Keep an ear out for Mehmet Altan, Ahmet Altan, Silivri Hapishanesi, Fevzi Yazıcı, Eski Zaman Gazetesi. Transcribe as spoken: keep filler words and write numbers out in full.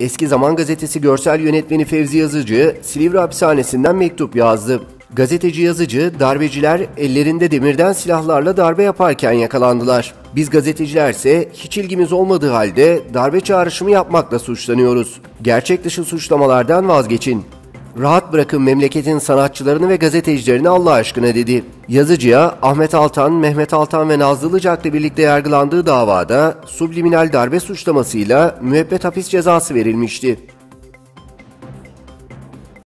Eski Zaman Gazetesi görsel yönetmeni Fevzi Yazıcı, Silivri Hapishanesi'nden mektup yazdı. Gazeteci Yazıcı, darbeciler ellerinde demirden silahlarla darbe yaparken yakalandılar. Biz gazetecilerse hiç ilgimiz olmadığı halde darbe çağrışımı yapmakla suçlanıyoruz. Gerçek dışı suçlamalardan vazgeçin. Rahat bırakın memleketin sanatçılarını ve gazetecilerini Allah aşkına dedi. Yazıcıya Ahmet Altan, Mehmet Altan ve Nazlı Ilıcak'la birlikte yargılandığı davada subliminal darbe suçlamasıyla müebbet hapis cezası verilmişti.